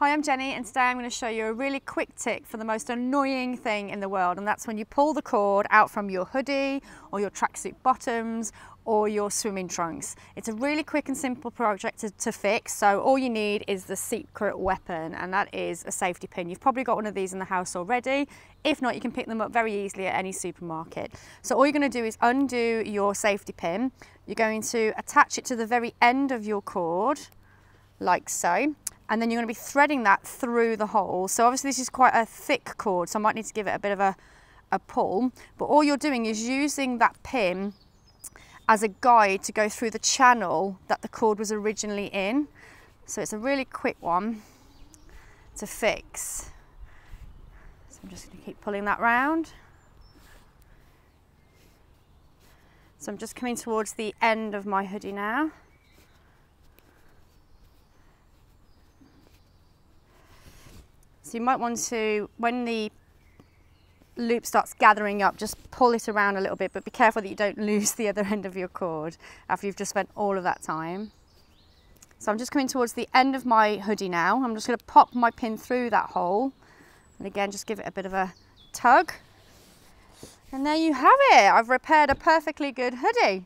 Hi, I'm Jenny, and today I'm going to show you a really quick tip for the most annoying thing in the world, and that's when you pull the cord out from your hoodie or your tracksuit bottoms or your swimming trunks. It's a really quick and simple project to fix, so all you need is the secret weapon, and that is a safety pin. You've probably got one of these in the house already. If not, you can pick them up very easily at any supermarket. So all you're going to do is undo your safety pin. You're going to attach it to the very end of your cord, like so. And then you're going to be threading that through the hole. So obviously this is quite a thick cord, so I might need to give it a bit of a pull. But all you're doing is using that pin as a guide to go through the channel that the cord was originally in. So it's a really quick one to fix. So I'm just going to keep pulling that round. So I'm just coming towards the end of my hoodie now. So you might want to, when the loop starts gathering up, just pull it around a little bit, but be careful that you don't lose the other end of your cord after you've just spent all of that time. So I'm just coming towards the end of my hoodie now. I'm just going to pop my pin through that hole. And again, just give it a bit of a tug. And there you have it. I've repaired a perfectly good hoodie.